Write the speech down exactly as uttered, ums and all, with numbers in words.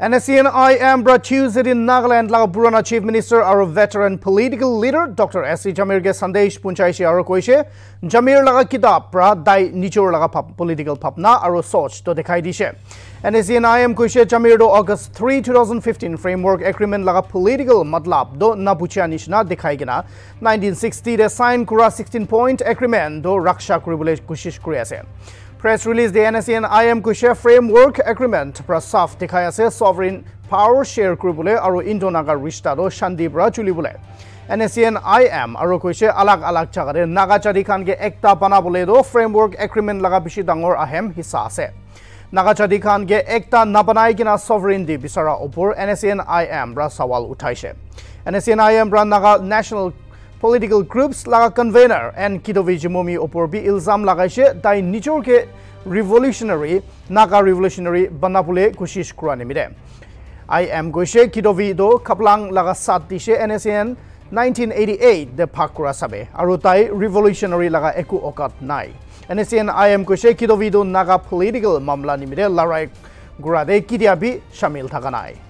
N S C N I M brought Tuesday in Nagaland la Burana Chief Minister our veteran political leader Doctor S C Jamir ke sandesh punchaishi aro koise Jamir laga kitab pra dai nichor laga political papna aro soch to dekhai dise. N S C N I M koise Jamir do August three two thousand fifteen framework agreement laga political matlab do nabuchya nishna dekhai gina nineteen sixty de sign kura sixteen point agreement do raksha kuribole koshish kori ase. Press release the N S C N I M Kushe framework agreement prasaf dekhayase sovereign power share kuribole aru Indo-Naga rishta do shanti pra chulibole. N S C N I M aru koise alag alag jagare naga charikan ke ekta banabole do framework agreement laga bishi dangor ahem hissa ase. Naga charikan ke ekta nabanai kina sovereignty bisara opor N S C N I M ra sawal uthaise. N S C N I M ra naga national political groups laga convener and Kitovi Zhimomi opor bi ilzam lagaise tai nichor ke revolutionary naga revolutionary banapule koshish kurani mire. I am goise Kitovi do kaplang laga sat dise N S C N nineteen eighty-eight de phakura sabe aru tai revolutionary laga eku okat nai. N S C N I M goise Kitovi do naga political mamla nimire larai gurade kidiabi shamil thakanai.